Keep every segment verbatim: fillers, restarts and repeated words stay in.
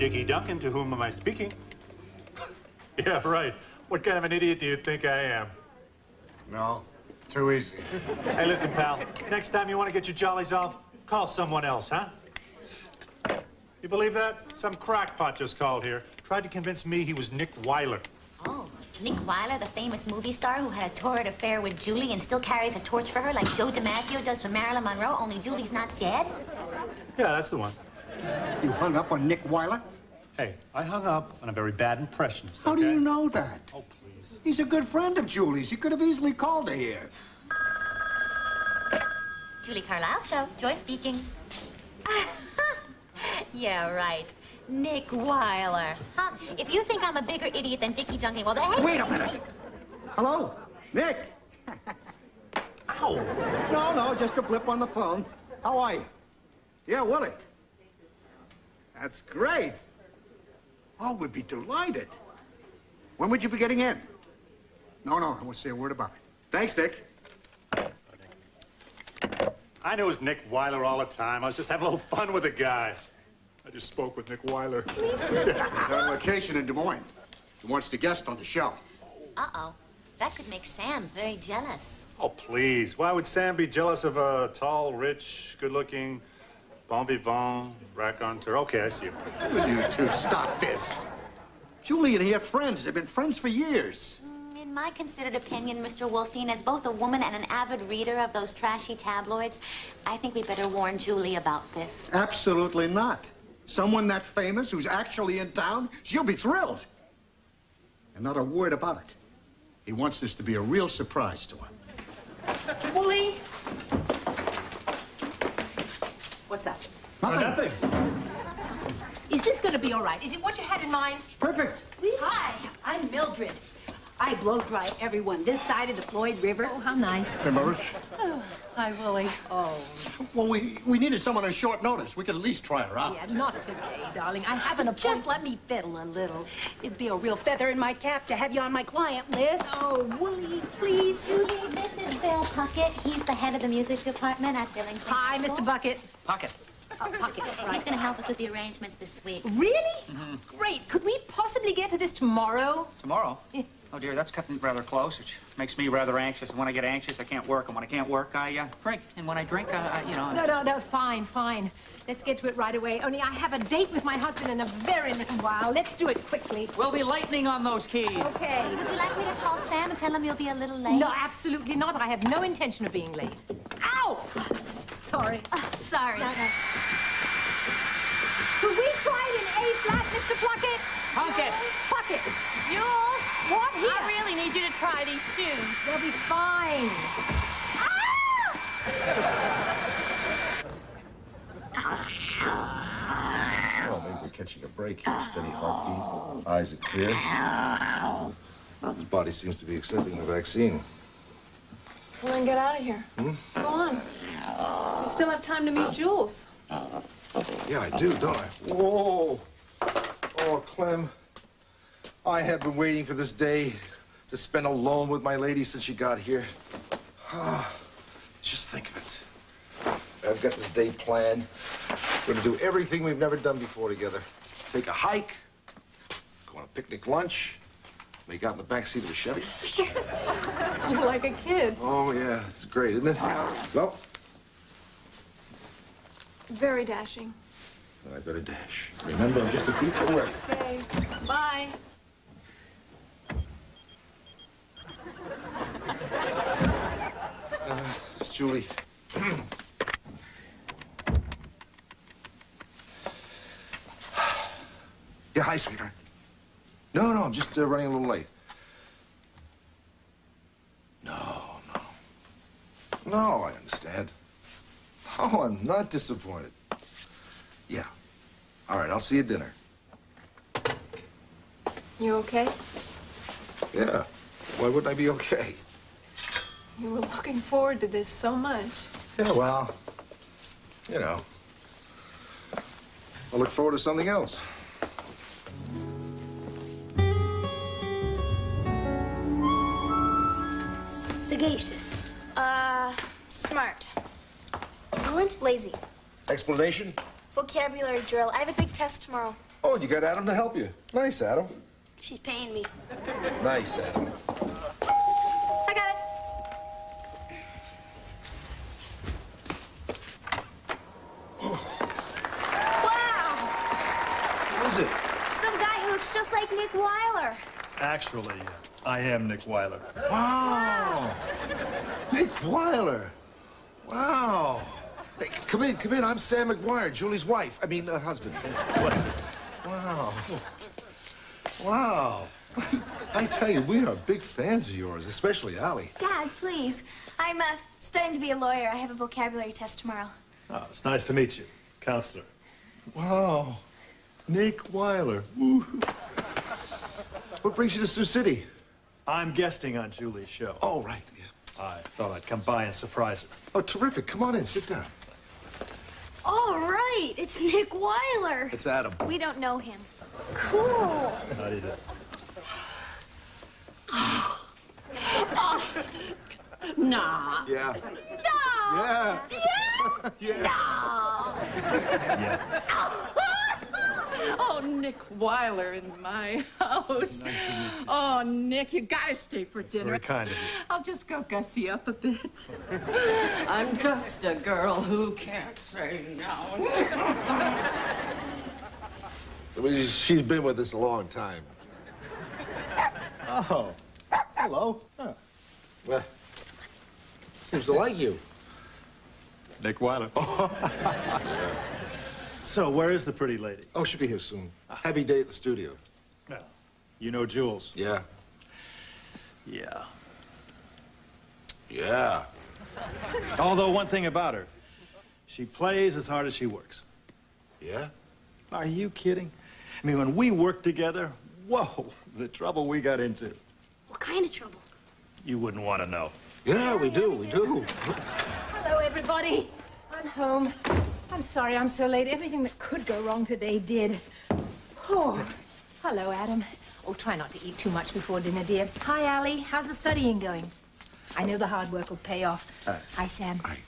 Dickie Duncan, to whom am I speaking? Yeah, right. What kind of an idiot do you think I am? No, too easy. Hey, listen, pal. Next time you want to get your jollies off, call someone else, huh? You believe that? Some crackpot just called here. Tried to convince me he was Nick Wyler. Oh, Nick Wyler, the famous movie star who had a torrid affair with Julie and still carries a torch for her like Joe DiMaggio does for Marilyn Monroe, only Julie's not dead? Yeah, that's the one. You hung up on Nick Wyler? Hey, I hung up on a very bad impressionist. How okay? do you know that? Oh, please. He's a good friend of Julie's. He could have easily called her here. Julie Carlisle Show. Joy speaking. Yeah, right. Nick Wyler. Huh? If you think I'm a bigger idiot than Dickie Duncan, well, then... Wait a minute. Hello? Nick? Ow. No, no, just a blip on the phone. How are you? Yeah, Willie. That's great. Oh, we'd be delighted. When would you be getting in? No, no, I won't say a word about it. Thanks, Dick. I knew it was Nick Wyler all the time. I was just having a little fun with the guy. I just spoke with Nick Wyler. They're on location in Des Moines. He wants to guest on the show. Uh-oh. That could make Sam very jealous. Oh, please. Why would Sam be jealous of a tall, rich, good-looking... Bon vivant, raconteur. Okay, I see you. Will you two stop this? Julie and he are friends. They've been friends for years. Mm, in my considered opinion, Mister Wolstein, as both a woman and an avid reader of those trashy tabloids, I think we better warn Julie about this. Absolutely not. Someone that famous who's actually in town, she'll be thrilled. And not a word about it. He wants this to be a real surprise to her. Julie! What's up? Nothing. Is this going to be all right? Is it what you had in mind? Perfect. Really? Hi, I'm Mildred. I blow-dry everyone this side of the Floyd River. Oh, how nice. Hey, Mildred. Oh, hi, Willie. Oh. Well, we, we needed someone on short notice. We could at least try her out. Yeah, not today, darling. I have an appointment. Just let me fiddle a little. It'd be a real feather in my cap to have you on my client list. Oh, Willie, please. Julie, this is Bill Puckett. He's the head of the music department at Billings. Hi, Mister Bucket. Puckett. Oh, Puckett. Right. He's going to help us with the arrangements this week. Really? Mm-hmm. Great. Could we possibly get to this tomorrow? Tomorrow? Yeah. Oh, dear, that's cutting rather close, which makes me rather anxious. And when I get anxious, I can't work. And when I can't work, I uh, drink. And when I drink, I, I you know... No, no, no, fine, fine. Let's get to it right away. Only I have a date with my husband in a very little while. Let's do it quickly. We'll be lightning on those keys. Okay. Would you like me to call Sam and tell him you'll be a little late? No, absolutely not. I have no intention of being late. Ow! Sorry. Uh, sorry. No, no. Could we try it in A-flat, Mister Puckett? Puckett. Puckett. You'll... What? Here? I really need you to try these shoes. They'll be fine. Ah! Well, maybe we're catching a break here. Steady heartbeat. Eyes are clear. His body seems to be accepting the vaccine. Well, then get out of here. Hmm? Go on. We still have time to meet Jules. Yeah, I do, don't I? Whoa. Oh, Clem. I have been waiting for this day to spend alone with my lady since she got here. Oh, just think of it. I've got this day planned. We're going to do everything we've never done before together. Take a hike, go on a picnic lunch, make out in the back seat of a Chevy. You're like a kid. Oh, yeah. It's great, isn't it? Well. Very dashing. Then I better dash. Remember, I'm just a creep away. Okay. Bye. Uh, it's Julie. Yeah, hi, sweetheart. No, no, I'm just uh, running a little late. No, no. No, I understand. Oh, I'm not disappointed. Yeah. All right, I'll see you at dinner. You okay? Yeah. Why wouldn't I be okay? You were looking forward to this so much. Yeah, well, you know, I look forward to something else. Sagacious. Uh, smart. Fluent? Lazy. Explanation? Vocabulary drill. I have a big test tomorrow. Oh, you got Adam to help you. Nice, Adam. She's paying me. Nice, Adam. I got it. Wow! What is it? Some guy who looks just like Nick Wyler. Actually, I am Nick Wyler. Wow! Nick Wyler. Wow. Hey, come in, come in. I'm Sam McGuire, Julie's wife. I mean, uh, husband. What is it? Wow. Wow. I tell you, we are big fans of yours, especially Allie. Dad, please. I'm uh, studying to be a lawyer. I have a vocabulary test tomorrow. Oh, it's nice to meet you, counselor. Wow. Nick Wyler. Woo. What brings you to Sioux City? I'm guesting on Julie's show. Oh, right. Yeah. I thought I'd come by and surprise her. Oh, terrific. Come on in. Sit down. All right. It's Nick Wyler. It's Adam. We don't know him. Cool. Not either. Oh. Oh. Nah. Yeah. No. Yeah. Yeah. Yeah. No. Yeah. Oh, Nick Wyler in my house. Nice to meet you. Oh, Nick, you gotta stay for dinner. Very kind of you. I'll just go gussy up a bit. I'm just a girl who can't say no. She's been with us a long time. Oh, hello. Huh. Well, seems to like you. Nick Wyler. Oh. So, where is the pretty lady? Oh, she'll be here soon. A heavy day at the studio. Yeah. You know Jules? Yeah. Yeah. Yeah. Although, one thing about her, she plays as hard as she works. Yeah? Are you kidding? I mean, when we worked together, whoa, the trouble we got into. What kind of trouble? You wouldn't want to know. Yeah, we do, we do. Hello, everybody. I'm home. I'm sorry I'm so late. Everything that could go wrong today did. Oh, hello, Adam. Oh, try not to eat too much before dinner, dear. Hi, Allie. How's the studying going? I know the hard work will pay off. Uh, Hi, Sam. Hi.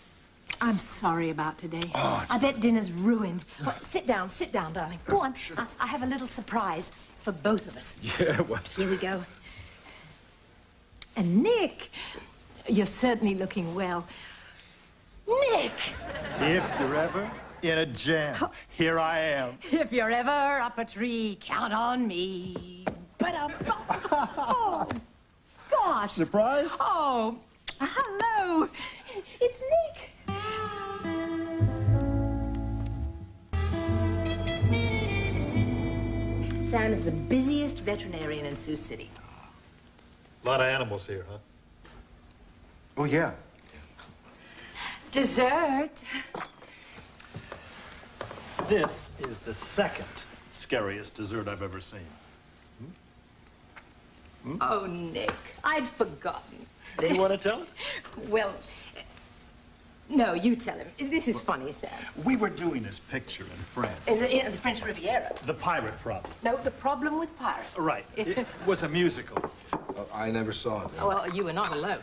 I'm sorry about today. Oh, I bet dinner's ruined. Well, sit down, sit down, darling. Go on. Sure. I, I have a little surprise for both of us. Yeah, well... Here we go. And Nick, you're certainly looking well. Nick! If you're ever in a jam, oh. Here I am. If you're ever up a tree, count on me. But um, oh, gosh. Surprise? Oh, hello. It's Nick. Sam is the busiest veterinarian in Sioux City. A lot of animals here, huh? Oh, yeah. Dessert. This is the second scariest dessert I've ever seen. Hmm? Hmm? Oh, Nick, I'd forgotten. Do you want to tell it? Well, no, you tell him. This is funny, Sam. We were doing this picture in France. In the, in the French Riviera. The pirate problem. No, the problem with pirates. Right. It was a musical. Uh, I never saw it. Oh, well, you were not alone.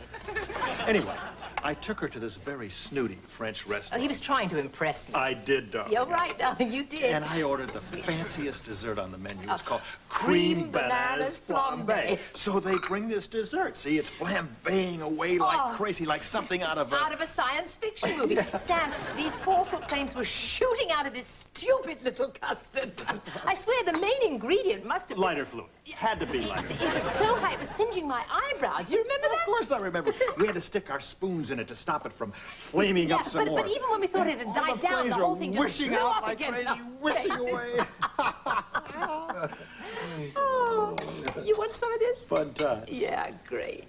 Anyway. I took her to this very snooty French restaurant. Oh, he was trying to impress me. I did, darling. You're right, darling, you did. And I ordered the Sweet. fanciest dessert on the menu. It's uh, called cream, cream bananas, bananas flambé. So they bring this dessert. See, it's flambeing away oh. like crazy, like something out of a... Out of a science fiction movie. Yeah. Sam, these four-foot flames were shooting out of this stupid little custard. I swear, the main ingredient must have been... Lighter fluid. Had to be lighter fluid. It was so high, it was singeing my eyebrows. You remember that? Of course I remember. We had to stick our spoons in it to stop it from flaming yeah, up some but, more. But even when we thought it had died down, the whole thing just blew up like again. Crazy, wishing out like crazy, wishing away. Oh, you want some of this? Fun times. Yeah, great.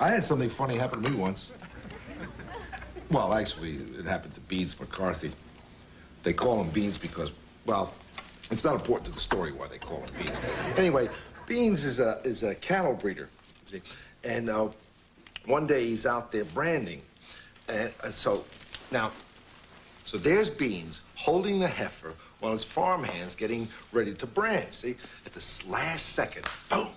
I had something funny happen to me once. Well, actually, it happened to Beans McCarthy. They call him Beans because, well, it's not important to the story why they call him Beans. Anyway. Beans is a, is a cattle breeder, see? And uh, one day he's out there branding. And uh, so, now, so there's Beans holding the heifer while his farmhands getting ready to brand, see? At this last second, boom,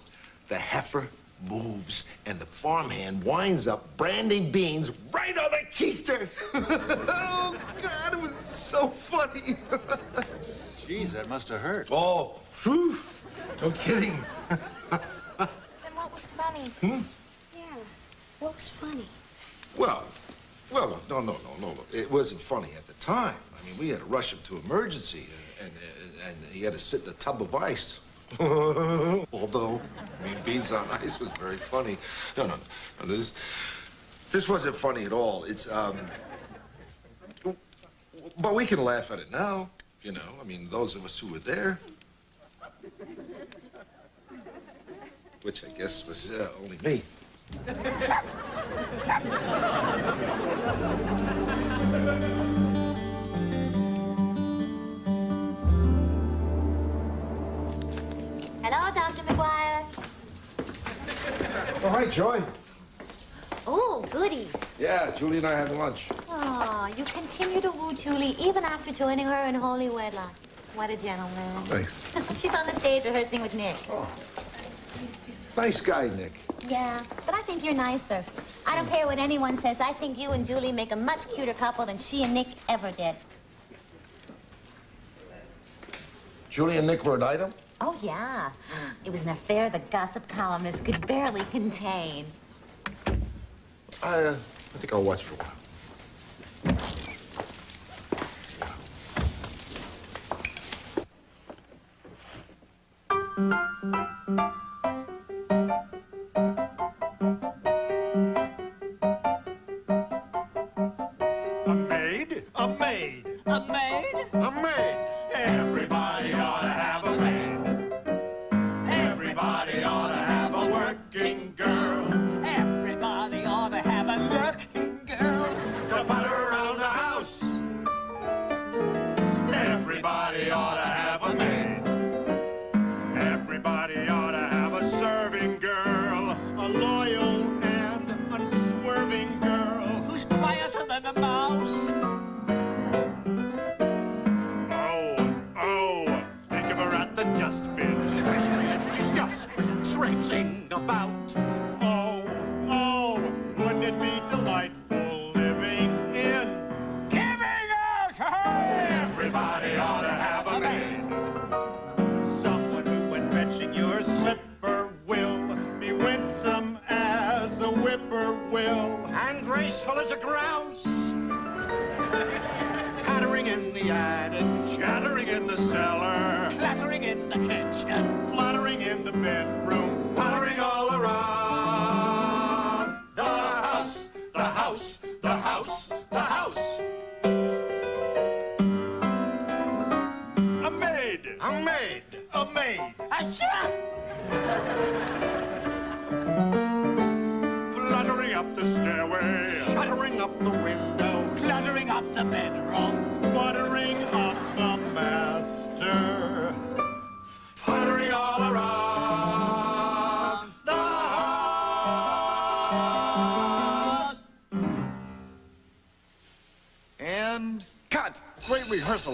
the heifer moves, and the farmhand winds up branding beans right on the keister. Oh, God, it was so funny. Jeez, that must have hurt. Oh, phew. No kidding. Then what was funny? Hmm? Yeah, what was funny? Well, well, no, no, no, no. It wasn't funny at the time. I mean, we had to rush him to emergency, and, and, and he had to sit in a tub of ice. Although, I mean, beans on ice was very funny. No, no, no, this, this wasn't funny at all. It's, um, but we can laugh at it now, you know. I mean, those of us who were there, which I guess was uh, only me. Hello, Doctor McGuire. Oh, hi, Joy. Oh, goodies. Yeah, Julie and I had lunch. Oh, you continue to woo Julie even after joining her in holy wedlock. What a gentleman. Thanks. She's on the stage rehearsing with Nick. Oh. Nice guy, Nick. Yeah, but I think you're nicer. I don't care what anyone says. I think you and Julie make a much cuter couple than she and Nick ever did. Julie and Nick were an item? Oh, yeah. It was an affair the gossip columnists could barely contain. I, uh, I think I'll watch for a while.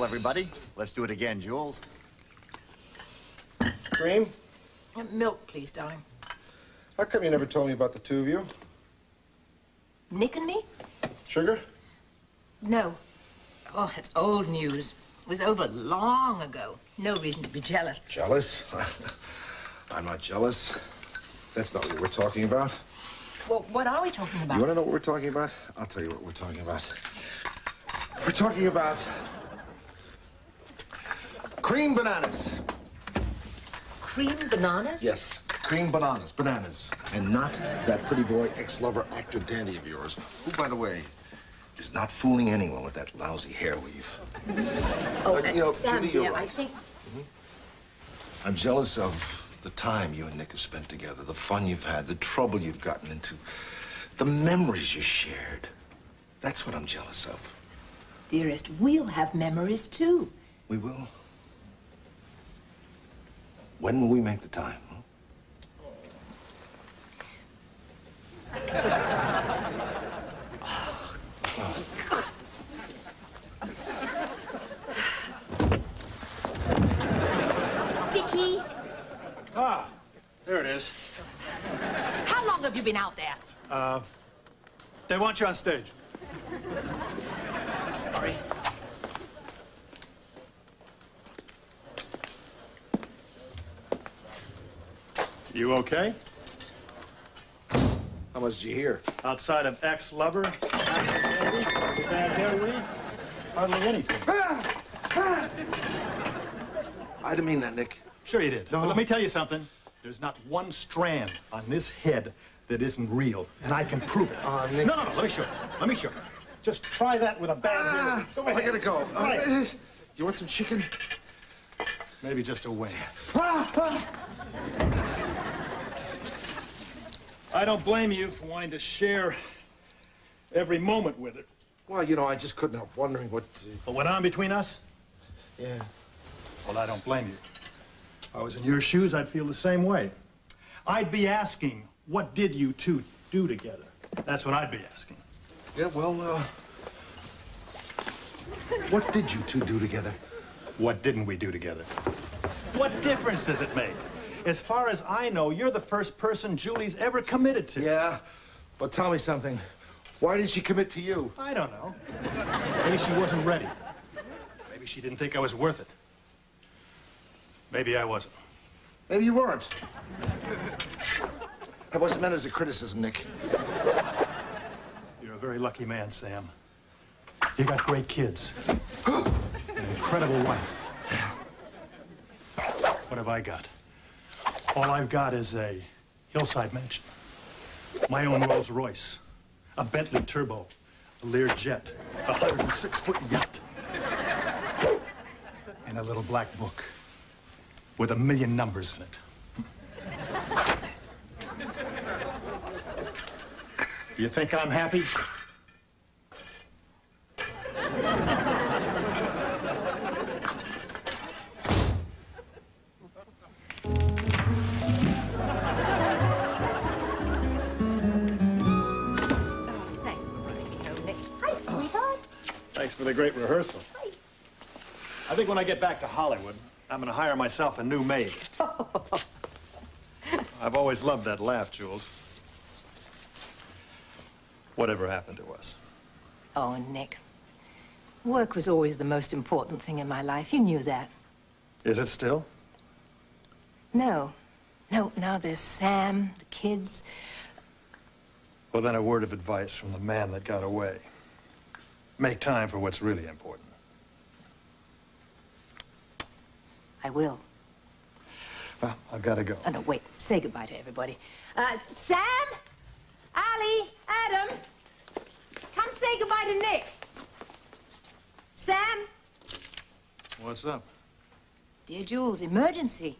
Everybody. Let's do it again, Jules. Cream? And milk, please, darling. How come you never told me about the two of you? Nick and me? Sugar? No. Oh, that's old news. It was over long ago. No reason to be jealous. Jealous? I'm not jealous. That's not what we're talking about. Well, what are we talking about? You want to know what we're talking about? I'll tell you what we're talking about. We're talking about... cream bananas. Cream bananas? Yes, cream bananas, bananas. And not that pretty boy, ex-lover, actor dandy of yours, who, by the way, is not fooling anyone with that lousy hair weave. Oh, uh, you know, Sam, Julie, you're right. I think... Mm-hmm. I'm jealous of the time you and Nick have spent together, the fun you've had, the trouble you've gotten into, the memories you shared. That's what I'm jealous of. Dearest, we'll have memories, too. We will. When will we make the time, huh? Oh, God. Dickie. Ah, there it is. have you been out there? Uh, they want you on stage. Sorry. You okay? How much did you hear? Outside of ex-lover, bad hair weave, hardly anything. Ah! Ah! I didn't mean that, Nick. Sure you did. No. But let me tell you something. There's not one strand on this head that isn't real, and I can prove it. Uh, Nick. No, no, no. Let me show you. Let me show you. Just try that with a bad hair weave. Go ahead. I gotta go. Right. Uh, you want some chicken? Maybe just a wing. Ah! Ah! I don't blame you for wanting to share every moment with it. Well, you know, I just couldn't help wondering what... Uh... What went on between us? Yeah. Well, I don't blame you. If I was in your shoes, I'd feel the same way. I'd be asking, what did you two do together? That's what I'd be asking. Yeah, well, uh... what did you two do together? What didn't we do together? What difference does it make? As far as I know, you're the first person Julie's ever committed to. Yeah, but tell me something. Why did she commit to you? I don't know. Maybe she wasn't ready. Maybe she didn't think I was worth it. Maybe I wasn't. Maybe you weren't. That wasn't meant as a criticism, Nick. You're a very lucky man, Sam. You got great kids. An incredible wife. What have I got? All I've got is a hillside mansion, my own Rolls-Royce, a Bentley Turbo, a Learjet, a one hundred six foot yacht, and a little black book with a million numbers in it. You think I'm happy? A great rehearsal. I think when I get back to Hollywood, I'm going to hire myself a new maid. I've always loved that laugh, Jules. Whatever happened to us? Oh, Nick. Work was always the most important thing in my life. You knew that. Is it still? No. No, now there's Sam, the kids. Well, then a word of advice from the man that got away. Make time for what's really important. I will. Well, I've got to go. Oh, no, wait. Say goodbye to everybody. Uh, Sam, Ali, Adam, come say goodbye to Nick. Sam? What's up? Dear Jules, emergency.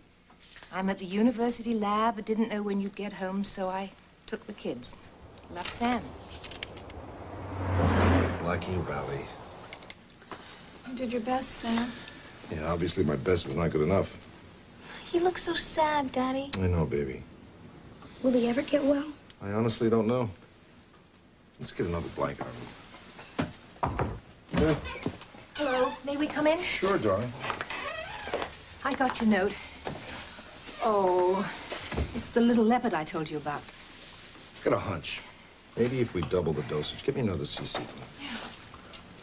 I'm at the university lab. I didn't know when you'd get home, so I took the kids. Love, Sam. Lucky Rally. You did your best, Sam. Yeah, obviously my best was not good enough. He looks so sad, Daddy. I know, baby. Will he ever get well? I honestly don't know. Let's get another blanket on him. Yeah. Hello. May we come in? Sure, darling. I got your note. Oh, it's the little leopard I told you about. I've got a hunch. Maybe if we double the dosage. Give me another C C. Yeah.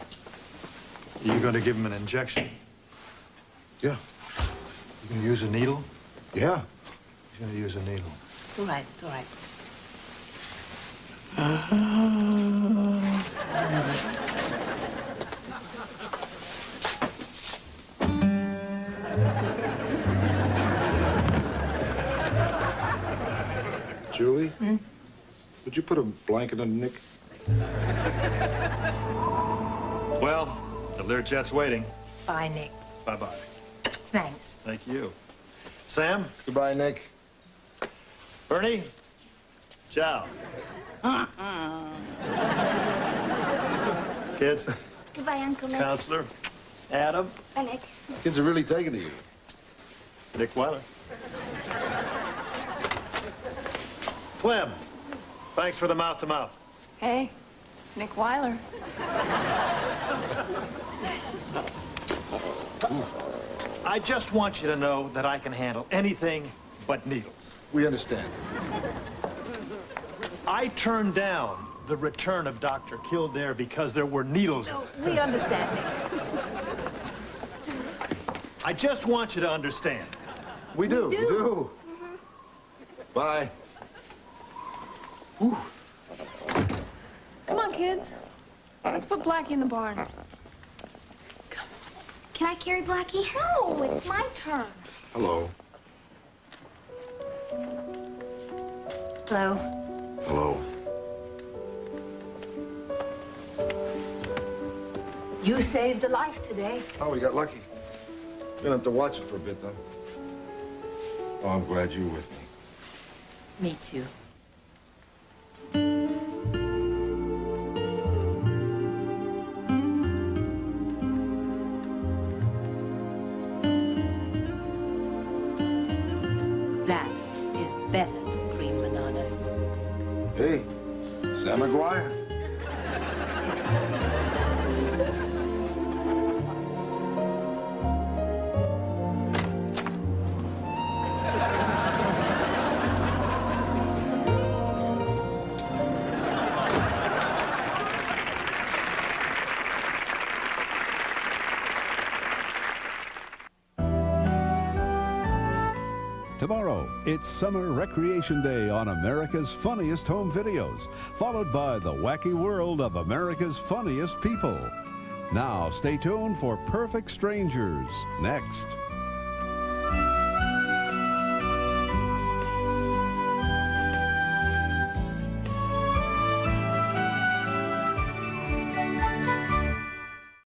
Are you going to give him an injection? Yeah. You going to use a needle? Yeah. He's going to use a needle. It's all right. It's all right. Julie? Hmm? Would you put a blanket on Nick? Well, the Learjet's waiting. Bye, Nick. Bye-bye. Thanks. Thank you. Sam? Goodbye, Nick. Bernie? Ciao. Uh-uh. Kids? Goodbye, Uncle Nick. Counselor? Adam? Bye, Nick. Kids are really taking to you. Nick Wyler. Clem. Thanks for the mouth-to-mouth. -mouth. Hey, Nick Wyler. I just want you to know that I can handle anything but needles. We understand. I turned down the return of Doctor Kildare because there were needles. No, we understand, Nick. I just want you to understand. We do. We do. We do. Mm-hmm. Bye. Ooh. Come on, kids. Let's put Blackie in the barn. Come. Can I carry Blackie? No, it's my turn. Hello. Hello. Hello. You saved a life today. Oh, we got lucky. We're gonna have to watch it for a bit, though. Oh, I'm glad you were with me. Me too. That is better than cream bananas. Hey, Sam McGuire. Tomorrow, it's Summer Recreation Day on America's Funniest Home Videos, followed by the wacky world of America's Funniest People. Now, stay tuned for Perfect Strangers next.